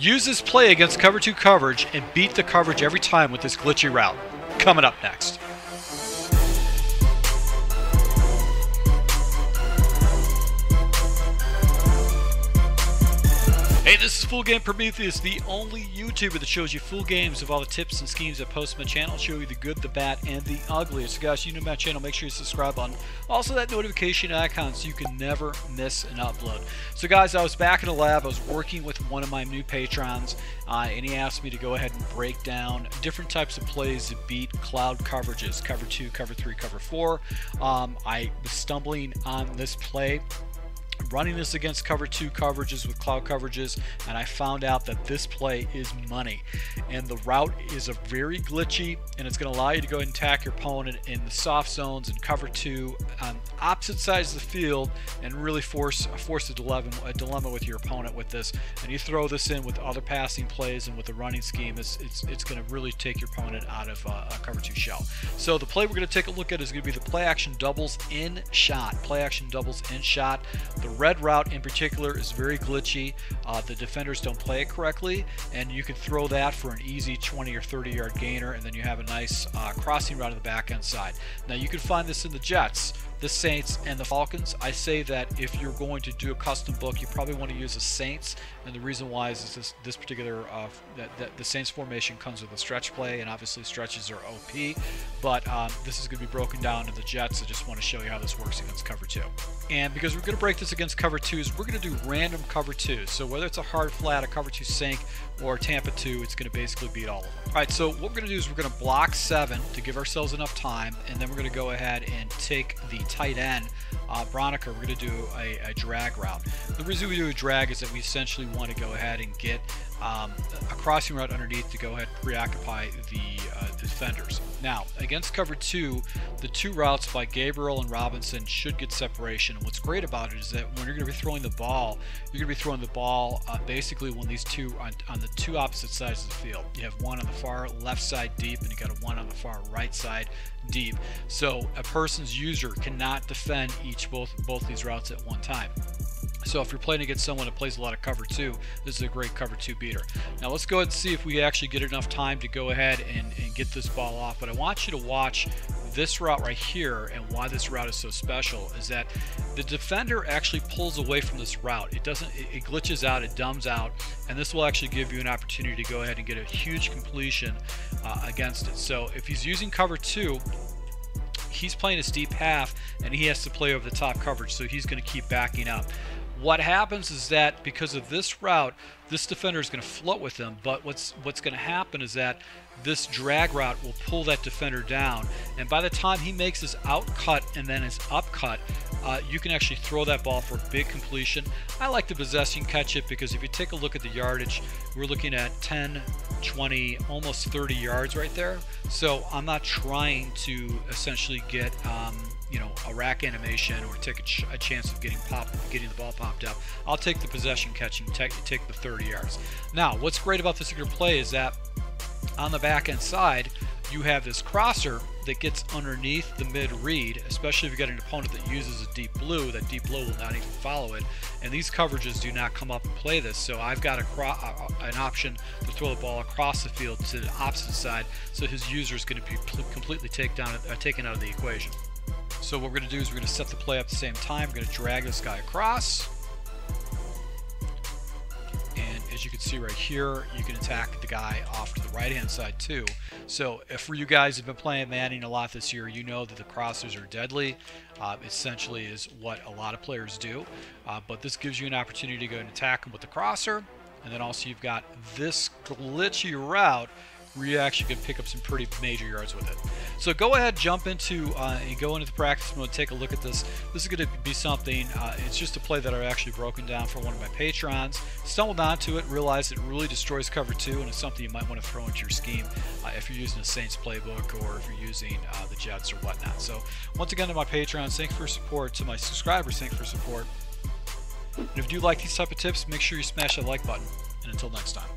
Use this play against cover 2 coverage and beat the coverage every time with this glitchy route. Coming up next. Hey, this is Full Game Prometheus, the only YouTuber that shows you full games of all the tips and schemes I post on my channel. I'll show you the good, the bad, and the ugly. So guys, you know my channel, make sure you subscribe button. Also that notification icon so you can never miss an upload. So guys, I was back in the lab. I was working with one of my new patrons, and he asked me to go ahead and break down different types of plays to beat cloud coverages. Cover 2, cover 3, cover 4. I was stumbling on this play, running this against cover 2 coverages with cloud coverages, and I found out that this play is money. And the route is a very glitchy, and it's going to allow you to go ahead and attack your opponent in the soft zones and cover 2 on opposite sides of the field and really force a dilemma with your opponent with this. And you throw this in with other passing plays and with the running scheme, it's going to really take your opponent out of a cover 2 shell. So the play we're going to take a look at is going to be the play action doubles in shot. Play action doubles in shot. The red route in particular is very glitchy. The defenders don't play it correctly, and you can throw that for an easy 20 or 30 yard gainer, and then you have a nice crossing route on the back end side. Now you can find this in the Jets, the Saints, and the Falcons. I say that if you're going to do a custom book, you probably want to use the Saints, and the reason why is this particular the Saints formation comes with a stretch play, and obviously stretches are OP, but this is going to be broken down to the Jets. I just want to show you how this works against cover 2. And because we're going to break this against cover 2s, we're going to do random cover 2s. So whether it's a hard flat, a cover 2 sink, or Tampa 2, it's going to basically beat all of them. All right, so what we're going to do is we're going to block 7 to give ourselves enough time, and then we're going to go ahead and take the tight end, Bronica. We're going to do a drag route. The reason we do a drag is that we essentially want to go ahead and get a crossing route underneath to go ahead and preoccupy the defenders. Now, against cover 2, the two routes by Gabriel and Robinson should get separation. And what's great about it is that when you're going to be throwing the ball, you're going to be throwing the ball basically when these two on the two opposite sides of the field. You have one on the far left side deep, and you got one on the far right side deep. So a person's user cannot defend both these routes at one time. So if you're playing against someone that plays a lot of cover 2, this is a great cover 2 beater. Now let's go ahead and see if we actually get enough time to go ahead and get this ball off. But I want you to watch this route right here, and why this route is so special is that the defender actually pulls away from this route. It glitches out, it dumbs out, and this will actually give you an opportunity to go ahead and get a huge completion against it. So if he's using cover 2, he's playing his deep half, and he has to play over the top coverage, so he's going to keep backing up. What happens is that because of this route, this defender is going to float with him, but what's going to happen is that this drag route will pull that defender down, and by the time he makes his out cut and then his up cut, you can actually throw that ball for a big completion. I like the possession catch it, because if you take a look at the yardage, we're looking at 10, 20, almost 30 yards right there. So I'm not trying to essentially get you know, a rack animation or take a chance of getting the ball popped up. I'll take the possession catching, take the 30 yards. Now, what's great about this particular play is that on the back end side, you have this crosser that gets underneath the mid read, especially if you've got an opponent that uses a deep blue. That deep blue will not even follow it, and these coverages do not come up and play this. So I've got an option to throw the ball across the field to the opposite side, so his user is going to be completely taken out of the equation. So what we're going to do is we're going to set the play up at the same time. We're going to drag this guy across. And as you can see right here, you can attack the guy off to the right-hand side too. So if you guys have been playing Madden a lot this year, you know that the crossers are deadly. Essentially is what a lot of players do. But this gives you an opportunity to go and attack him with the crosser. And then also you've got this glitchy route where you actually can pick up some pretty major yards with it. So go ahead, jump into and go into the practice mode, take a look at this. This is going to be something, it's just a play that I've actually broken down for one of my patrons. Stumbled onto it, realized it really destroys cover 2, and it's something you might want to throw into your scheme if you're using a Saints playbook or if you're using the Jets or whatnot. So once again to my patrons, thanks for support. To my subscribers, thanks for support. And if you do like these type of tips, make sure you smash that like button. And until next time.